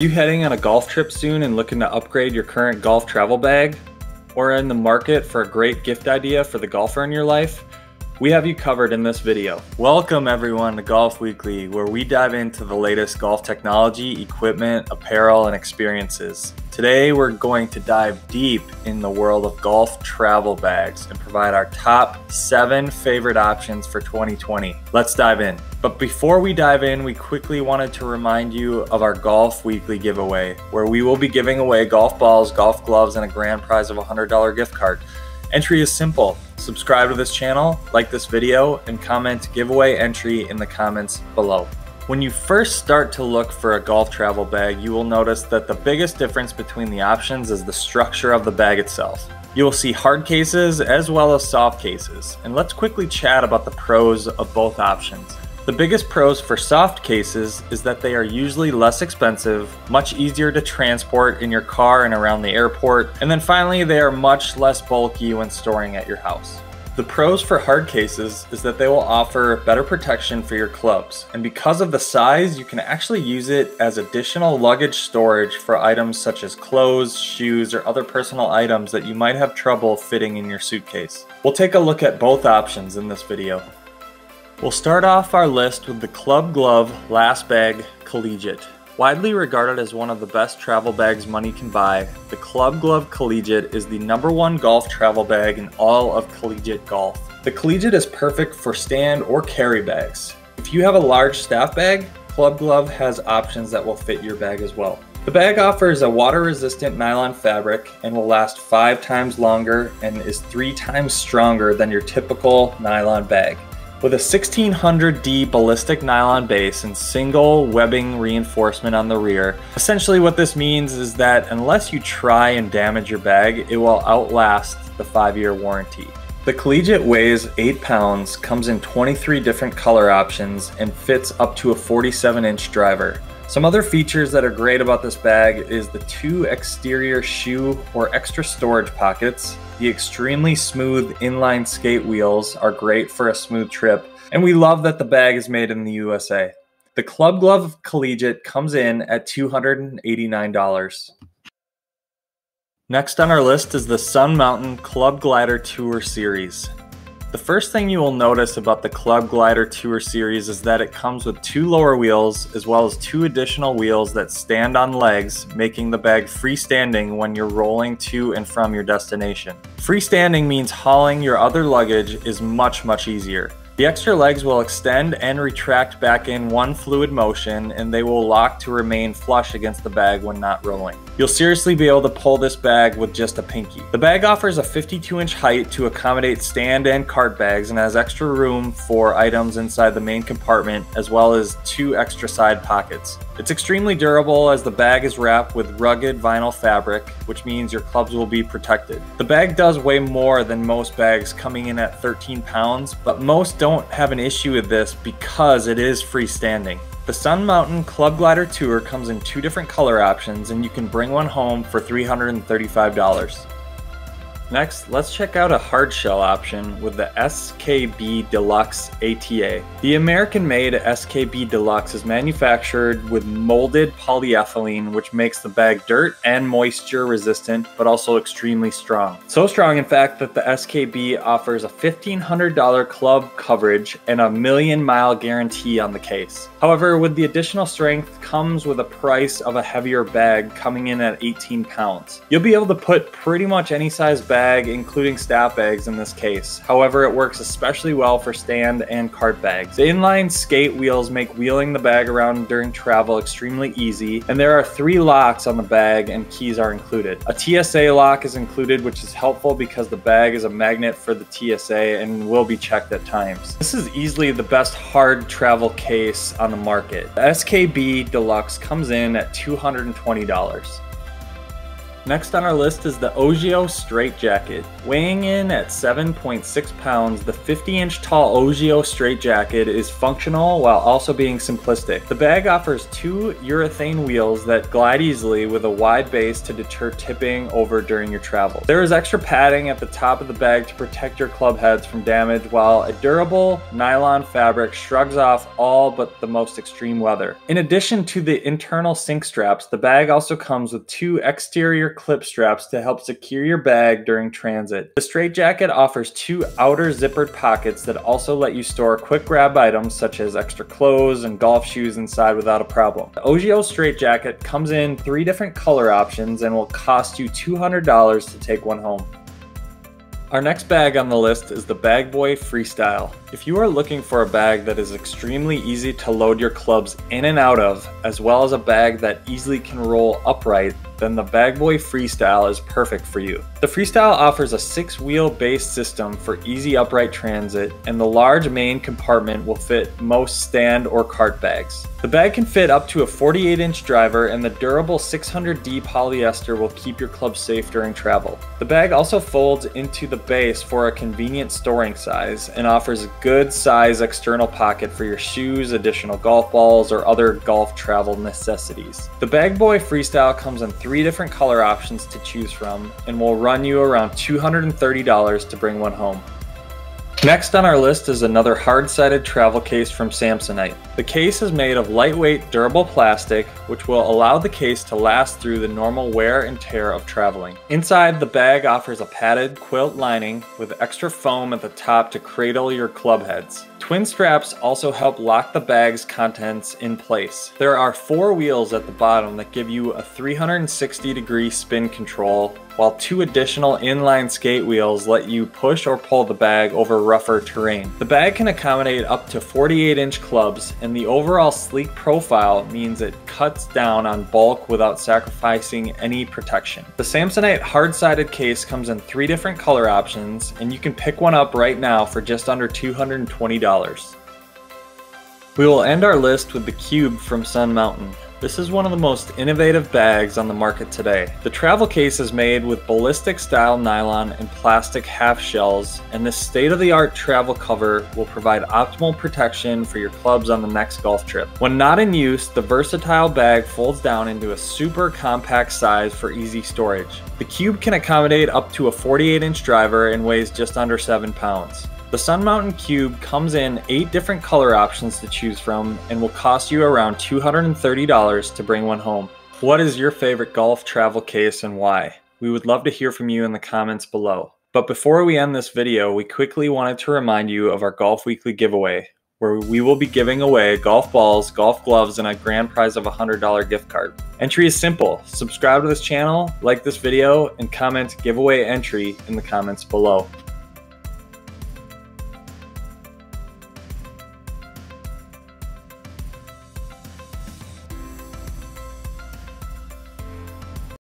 You heading on a golf trip soon and looking to upgrade your current golf travel bag? Or in the market for a great gift idea for the golfer in your life? We have you covered in this video. Welcome everyone to Golf Weekly, where we dive into the latest golf technology, equipment, apparel, and experiences. Today we're going to dive deep in the world of golf travel bags and provide our top 7 favorite options for 2020. Let's dive in. But before we dive in, we quickly wanted to remind you of our Golf Weekly giveaway, where we will be giving away golf balls, golf gloves, and a grand prize of a $100 gift card. Entry is simple. Subscribe to this channel, like this video, and comment giveaway entry in the comments below. When you first start to look for a golf travel bag, you will notice that the biggest difference between the options is the structure of the bag itself. You will see hard cases as well as soft cases, and let's quickly chat about the pros of both options. The biggest pros for soft cases is that they are usually less expensive, much easier to transport in your car and around the airport, and then finally they are much less bulky when storing at your house. The pros for hard cases is that they will offer better protection for your clubs, and because of the size, you can actually use it as additional luggage storage for items such as clothes, shoes, or other personal items that you might have trouble fitting in your suitcase. We'll take a look at both options in this video. We'll start off our list with the Club Glove Bag Boy Collegiate. Widely regarded as one of the best travel bags money can buy, the Club Glove Collegiate is the #1 golf travel bag in all of collegiate golf. The Collegiate is perfect for stand or carry bags. If you have a large staff bag, Club Glove has options that will fit your bag as well. The bag offers a water-resistant nylon fabric and will last 5 times longer and is 3 times stronger than your typical nylon bag. With a 1600D ballistic nylon base and single webbing reinforcement on the rear, essentially what this means is that unless you try and damage your bag, it will outlast the 5-year warranty. The Collegiate weighs 8 pounds, comes in 23 different color options, and fits up to a 47-inch driver. Some other features that are great about this bag is the 2 exterior shoe or extra storage pockets. The extremely smooth inline skate wheels are great for a smooth trip. And we love that the bag is made in the USA. The Club Glove Collegiate comes in at $289. Next on our list is the Sun Mountain Club Glider Tour Series. The first thing you will notice about the Club Glider Tour Series is that it comes with 2 lower wheels as well as 2 additional wheels that stand on legs, making the bag freestanding when you're rolling to and from your destination. Freestanding means hauling your other luggage is much easier. The extra legs will extend and retract back in one fluid motion, and they will lock to remain flush against the bag when not rolling. You'll seriously be able to pull this bag with just a pinky. The bag offers a 52-inch height to accommodate stand and cart bags and has extra room for items inside the main compartment as well as 2 extra side pockets. It's extremely durable as the bag is wrapped with rugged vinyl fabric, which means your clubs will be protected. The bag does weigh more than most bags, coming in at 13 pounds, but most don't have an issue with this because it is freestanding. The Sun Mountain Club Glider Tour comes in 2 different color options, and you can bring one home for $335. Next, let's check out a hardshell option with the SKB Deluxe ATA. The American-made SKB Deluxe is manufactured with molded polyethylene, which makes the bag dirt and moisture resistant, but also extremely strong. So strong, in fact, that the SKB offers a $1,500 club coverage and a 1,000,000-mile guarantee on the case. However, with the additional strength comes with a price of a heavier bag, coming in at 18 pounds. You'll be able to put pretty much any size bag, including staff bags in this case. However, it works especially well for stand and cart bags. The inline skate wheels make wheeling the bag around during travel extremely easy, and there are 3 locks on the bag and keys are included. A TSA lock is included, which is helpful because the bag is a magnet for the TSA and will be checked at times. This is easily the best hard travel case on the market. The SKB Deluxe comes in at $220. Next on our list is the Ogio Straightjacket. Weighing in at 7.6 pounds, the 50-inch tall Ogio Straightjacket is functional while also being simplistic. The bag offers two urethane wheels that glide easily with a wide base to deter tipping over during your travel. There is extra padding at the top of the bag to protect your club heads from damage, while a durable nylon fabric shrugs off all but the most extreme weather. In addition to the internal sink straps, the bag also comes with two exterior clip straps to help secure your bag during transit. The Straight Jacket offers two outer zippered pockets that also let you store quick grab items such as extra clothes and golf shoes inside without a problem. The Ogio Straight Jacket comes in three different color options and will cost you $200 to take one home. Our next bag on the list is the Bag Boy Freestyle. If you are looking for a bag that is extremely easy to load your clubs in and out of, as well as a bag that easily can roll upright, then the Bag Boy Freestyle is perfect for you. The Freestyle offers a six-wheel base system for easy upright transit, and the large main compartment will fit most stand or cart bags. The bag can fit up to a 48-inch driver, and the durable 600D polyester will keep your club safe during travel. The bag also folds into the base for a convenient storing size and offers a good size external pocket for your shoes, additional golf balls, or other golf travel necessities. The Bag Boy Freestyle comes in three different color options to choose from and will run you around $230 to bring one home. Next on our list is another hard-sided travel case from Samsonite. The case is made of lightweight, durable plastic, which will allow the case to last through the normal wear and tear of traveling. Inside, the bag offers a padded quilt lining with extra foam at the top to cradle your club heads. Twin straps also help lock the bag's contents in place. There are four wheels at the bottom that give you a 360-degree spin control, while two additional inline skate wheels let you push or pull the bag over rougher terrain. The bag can accommodate up to 48-inch clubs, and the overall sleek profile means it cuts down on bulk without sacrificing any protection. The Samsonite hard-sided case comes in three different color options, and you can pick one up right now for just under $220. We will end our list with the Kube from Sun Mountain. This is one of the most innovative bags on the market today. The travel case is made with ballistic style nylon and plastic half shells, and this state-of-the-art travel cover will provide optimal protection for your clubs on the next golf trip. When not in use, the versatile bag folds down into a super compact size for easy storage. The Kube can accommodate up to a 48-inch driver and weighs just under 7 pounds. The Sun Mountain Kube comes in 8 different color options to choose from and will cost you around $230 to bring one home. What is your favorite golf travel case and why? We would love to hear from you in the comments below. But before we end this video, we quickly wanted to remind you of our Golf Weekly giveaway, where we will be giving away golf balls, golf gloves, and a grand prize of a $100 gift card. Entry is simple. Subscribe to this channel, like this video, and comment giveaway entry in the comments below.